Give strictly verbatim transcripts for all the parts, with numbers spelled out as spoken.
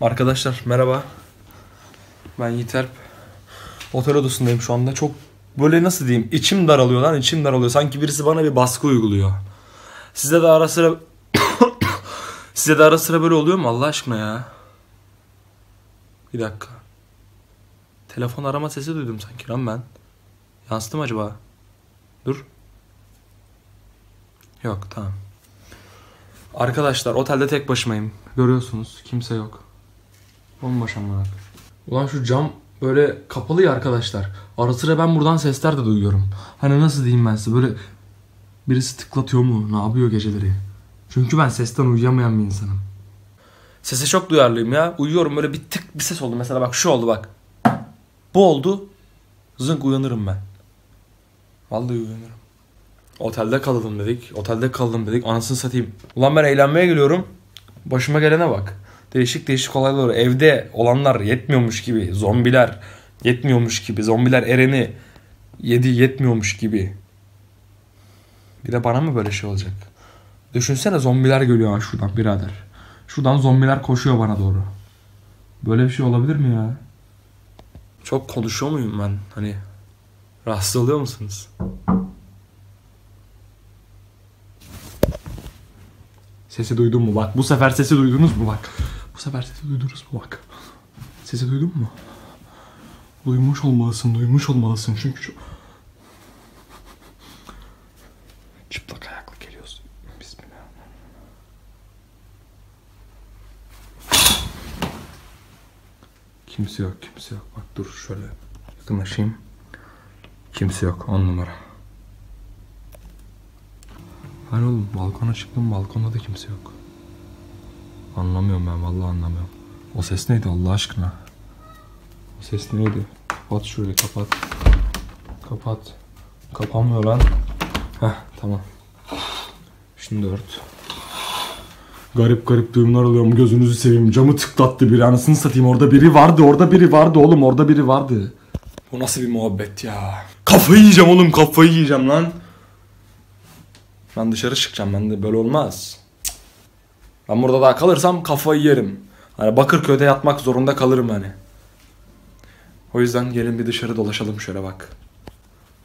Arkadaşlar merhaba. Ben Yiğit Alp. Otel odasındayım şu anda. Çok böyle nasıl diyeyim, içim daralıyor lan, içim daralıyor. Sanki birisi bana bir baskı uyguluyor. Size de ara sıra size de ara sıra böyle oluyor mu Allah aşkına ya? Bir dakika. Telefon arama sesi duydum sanki lan ben. Yansıdım acaba? Dur. Yok, tamam. Arkadaşlar otelde tek başımayım. Görüyorsunuz, kimse yok. Bomboş amına. Ulan şu cam böyle kapalı ya arkadaşlar. Ara sıra ben buradan sesler de duyuyorum. Hani nasıl diyeyim ben size, böyle birisi tıklatıyor mu, ne yapıyor geceleri? Çünkü ben sesten uyuyamayan bir insanım. Sese çok duyarlıyım ya. Uyuyorum böyle bir tık bir ses oldu mesela, bak şu oldu bak. Bu oldu. Zınk uyanırım ben. Vallahi uyanırım. Otelde kalalım dedik. Otelde kalalım dedik. Anasını satayım. Ulan ben eğlenmeye geliyorum. Başıma gelene bak. Değişik değişik olaylar. Evde olanlar yetmiyormuş gibi. Zombiler yetmiyormuş gibi. Zombiler Eren'i yedi yetmiyormuş gibi. Bir de bana mı böyle şey olacak? Düşünsene, zombiler geliyor şuradan birader. Şuradan zombiler koşuyor bana doğru. Böyle bir şey olabilir mi ya? Çok konuşuyor muyum ben? Hani rahatsız oluyor musunuz? Sesi duydun mu bak? Bu sefer sesi duydunuz mu bak? Bu sefer sesi duydunuz mu bak? Sesi duydun mu? Duymuş olmalısın, duymuş olmalısın çünkü şu... Çıplak ayaklı geliyorsun. Bismillah. Kimse yok, kimse yok. Bak dur şöyle yakınlaşayım. Kimse yok, on numara. Hani oğlum balkona çıktım, balkonda da kimse yok. Anlamıyorum ben, vallahi anlamıyorum. O ses neydi Allah aşkına? O ses neydi? Kapat şurayı, kapat. Kapat. Kapanmıyor lan. Heh, tamam. Şimdi ört. Garip garip duyumlar alıyorum, gözünüzü seveyim. Camı tıklattı biri, anasını satayım. Orada biri vardı, orada biri vardı oğlum, orada biri vardı. Bu nasıl bir muhabbet ya? Kafayı yiyeceğim oğlum, kafayı yiyeceğim lan. Ben dışarı çıkacağım, ben de böyle olmaz. Ben burada daha kalırsam kafayı yerim. Hani Bakırköy'de yatmak zorunda kalırım hani. O yüzden gelin bir dışarı dolaşalım şöyle bak.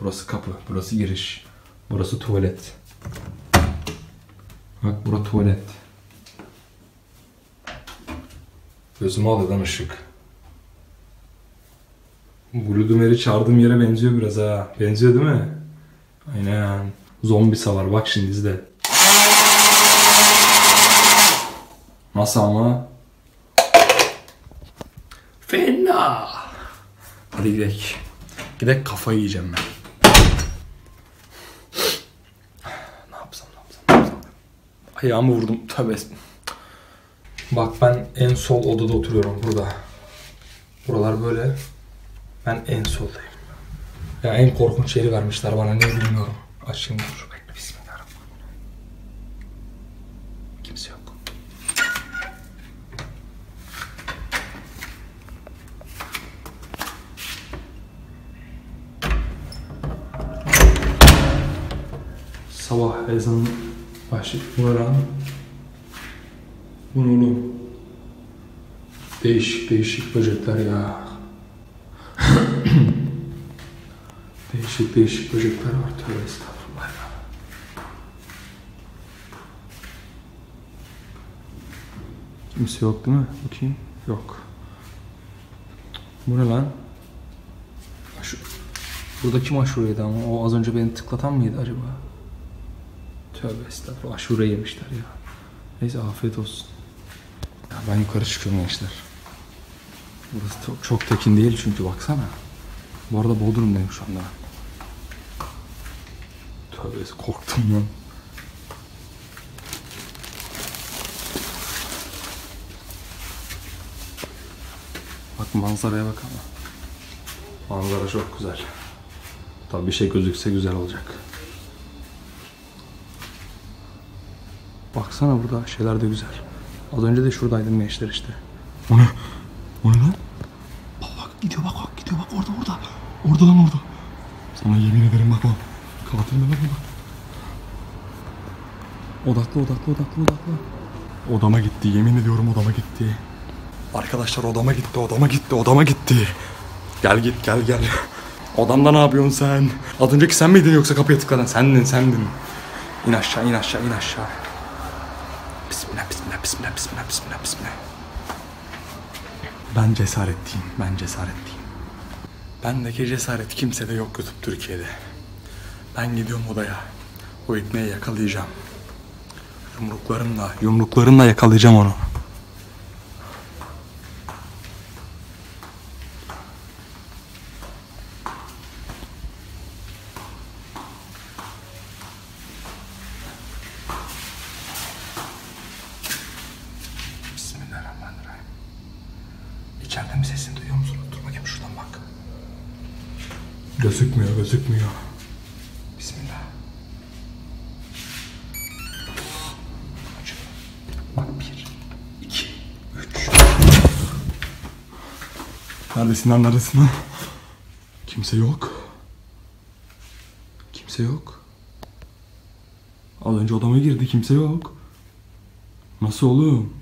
Burası kapı, burası giriş. Burası tuvalet. Bak burası tuvalet. Gözüme alıyor ışık. Bludumer'i çağırdığım yere benziyor biraz ha. Benziyor değil mi? Aynen. Zombi savar. Bak şimdi izle. Nasıl ama? Fena. Hadi gidelim. Gidelim, kafayı yiyeceğim ben. Ne yapsam, ne yapsam, ne yapsam. Ayağımı vurdum. Tövbe. Bak ben en sol odada oturuyorum burada. Buralar böyle. Ben en soldayım. Ya en korkunç yeri vermişler bana, ne bilmiyorum. Açayım dur. Bekle, bismillahirrahmanirrahim. Kimse yok. Sabah ezanı başladı. Buna rağmen bunu oğlum. Değişik değişik böcekler ya. Değişik değişik böcekler var. Tövbe estağfurullah ya. Kimse yok değil mi? Bakayım. Yok. Bu ne lan? Şu, buradaki aşureydi ama. O az önce beni tıklatan mıydı acaba? Tövbe estağfurullah. Aşure yemişler ya. Neyse afiyet olsun. Ya ben yukarı çıkıyorum gençler. Burası çok, çok tekin değil çünkü, baksana. Bu arada Bodrum'dayım şu anda. Tövbesi, korktum lan. Bak manzaraya bak ama. Manzara çok güzel. Tabii bir şey gözükse güzel olacak. Baksana burada şeyler de güzel. Az önce de şuradaydım gençler işte. O ne? O ne lan? Bak bak gidiyor, bak bak gidiyor, bak orada orada. Orada lan orada. Sana yemin ederim bak bak. Katiline bak bak. Odaklı odaklı odaklı odaklı. Odama gitti, yemin ediyorum odama gitti. Arkadaşlar odama gitti, odama gitti, odama gitti. Gel git, gel gel. Odamda ne yapıyorsun sen? Az önceki sen miydin yoksa kapıya tıklanan? Sendin, sendin. İn aşağı, in aşağı, in aşağı. Bismillah, bismillah, bismillah, bismillah, bismillah, bismillah. Ben cesaretliyim, ben cesaretliyim. Bendeki cesaret kimsede yok YouTube Türkiye'de. Ben gidiyorum odaya. O itmeyi yakalayacağım. Yumruklarımla, yumruklarımla yakalayacağım onu. Bismillahirrahmanirrahim. İçeride mi sesini duyuyor musunuz? Dur bakayım şuradan bak. Gözükmüyor, gözükmüyor. Bismillah. Bak bir, iki, üç. Neredesin lan, neredesin lan? Kimse yok. Kimse yok. Az önce odama girdi, kimse yok. Nasıl oğlum?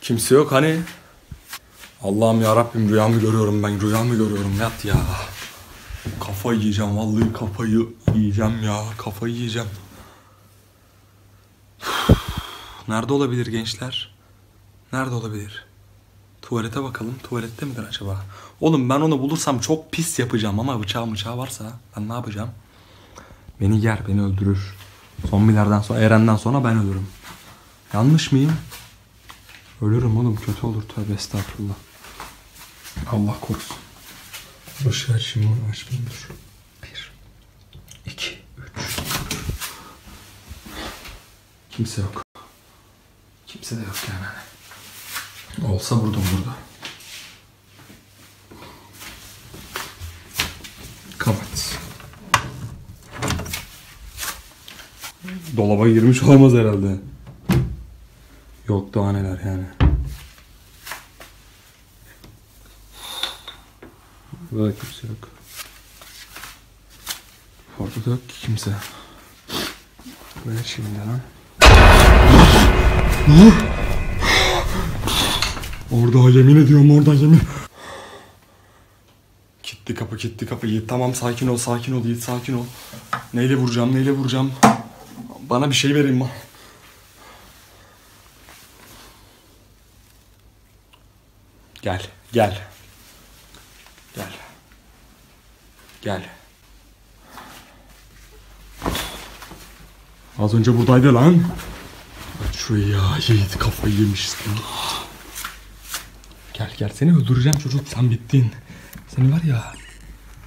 Kimse yok hani? Allah'ım ya Rabbim, rüyamı görüyorum ben, rüyamı görüyorum. Yat ya. Kafayı yiyeceğim, vallahi kafayı yiyeceğim ya, kafayı yiyeceğim. Nerede olabilir gençler? Nerede olabilir? Tuvalete bakalım, tuvalette midir acaba? Oğlum ben onu bulursam çok pis yapacağım ama bıçağı bıçağı varsa ben ne yapacağım? Beni yer, beni öldürür. Zombilerden sonra, Eren'den sonra ben ölürüm. Yanlış mıyım? Ölürüm oğlum, kötü olur, tövbe estağfurullah. Allah korusun. Işığı açayım mı? Açmayayım dur. Bir, iki, üç. Kimse yok. Kimse de yok yani. Olsa vurdum burada. Kapat. Dolaba girmiş olamaz herhalde. Yok daha neler yani. Burada da kimse yok. Orada da yok ki kimse. Böyle şimdi lan. Orada yemin ediyorum, orada yemin. Kilitli kapı, kilitli kapı. Yiğit tamam, sakin ol, sakin ol Yiğit, sakin ol. Neyle vuracağım, neyle vuracağım? Bana bir şey verin. Gel, gel. Gel. Gel. Az önce buradaydı lan. Aç şurayı ya. Yiğit kafayı yemişsin. Gel gel, seni öldüreceğim çocuk. Sen bittin. Seni var ya.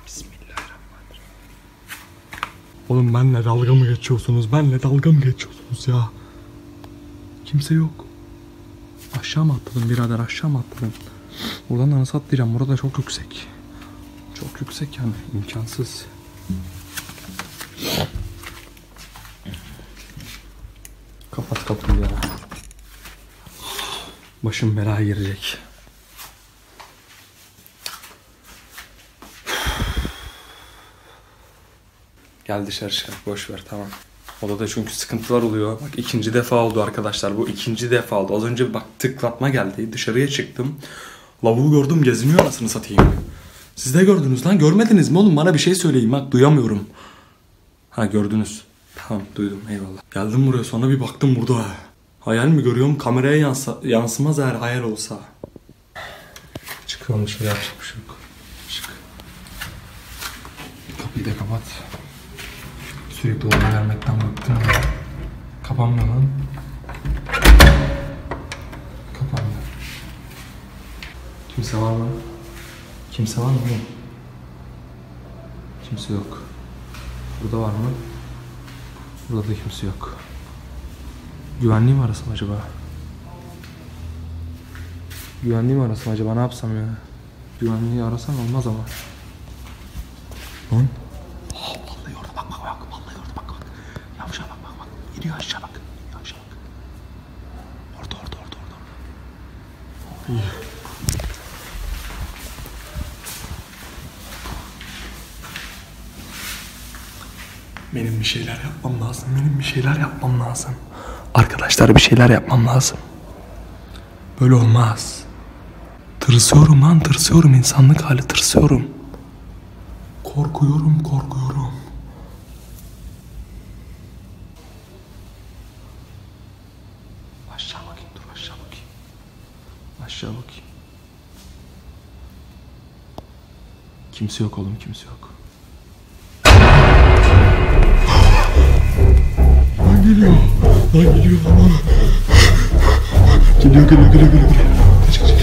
Bismillahirrahmanirrahim. Oğlum benle dalga mı geçiyorsunuz? Benle dalga mı geçiyorsunuz ya? Kimse yok. Aşağı mı atladın birader? Aşağı mı atladın? Buradan da nasıl atlayacağım? Burada çok yüksek. Çok yüksek yani. İmkansız. Kapat kapıyı ya. Başım belaya girecek. Gel dışarı çık. Boş ver tamam. Odada çünkü sıkıntılar oluyor. Bak ikinci defa oldu arkadaşlar. Bu ikinci defa oldu. Az önce bak tıklatma geldi. Dışarıya çıktım. Lavuğu gördüm, geziniyor anasını satayım. Siz de gördünüz lan, görmediniz mi oğlum? Bana bir şey söyleyin bak, duyamıyorum. Ha gördünüz. Tamam duydum, eyvallah. Geldim buraya sonra bir baktım burada. Hayal mi görüyorum? Kameraya yansa, yansımaz eğer hayal olsa. Çıkıyorum dışarı, yapacak bir şey yok. Çık. Kapıyı da kapat. Sürekli olay vermekten baktım. Kapanmıyor lan. Kapanmıyor. Kimse var mı? Kimse var mı? Kimse yok. Burada var mı? Burada da kimse yok. Güvenliği mi arasam acaba? Güvenliği mi arasam acaba? Ne yapsam ya? Güvenliği arasam olmaz ama. Lan? İniyor aşağı bak, iniyor aşağı bak. Orada, orada, orada, orada. İyi. Benim bir şeyler yapmam lazım, benim bir şeyler yapmam lazım. Arkadaşlar bir şeyler yapmam lazım. Böyle olmaz. Tırsıyorum lan, tırsıyorum. İnsanlık hali, tırsıyorum. Korkuyorum, korkuyorum. Aşağı bakayım, dur aşağı bakayım. Aşağı bakayım. Kimse yok oğlum, kimse yok. Lan geliyor, lan geliyor. Geliyor, geliyor, geliyor, geliyor. Kaç, kaç, kaç.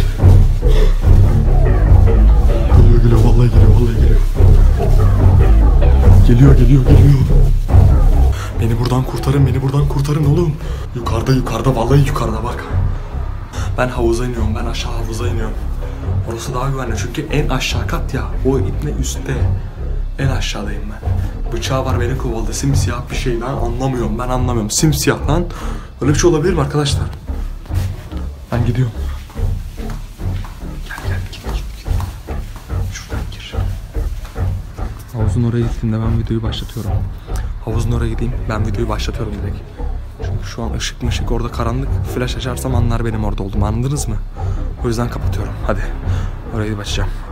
Geliyor, geliyor, vallahi geliyor, vallahi geliyor. Geliyor, geliyor, geliyor. Beni buradan kurtarın, beni buradan kurtarın oğlum. Yukarıda, yukarıda, vallahi yukarıda bak. Ben havuza iniyorum, ben aşağı havuza iniyorum. Orası daha güvenli çünkü en aşağı kat ya. O itme üstte. En aşağıdayım ben. Bıçağı var beni kovaldı. Simsiyah bir şey, ben anlamıyorum, ben anlamıyorum. Simsiyah lan. Öyle bir şey olabilir mi arkadaşlar? Ben gidiyorum. Gel gel git git git. Şuradan gir. Havuzun oraya gittiğinde ben videoyu başlatıyorum. Havuzun oraya gideyim, ben videoyu başlatıyorum direkt. Çünkü şu an ışık mışık orada karanlık. Flash açarsam anlar benim orada oldum, anladınız mı? O yüzden kapatıyorum. Hadi orayı başlayacağım.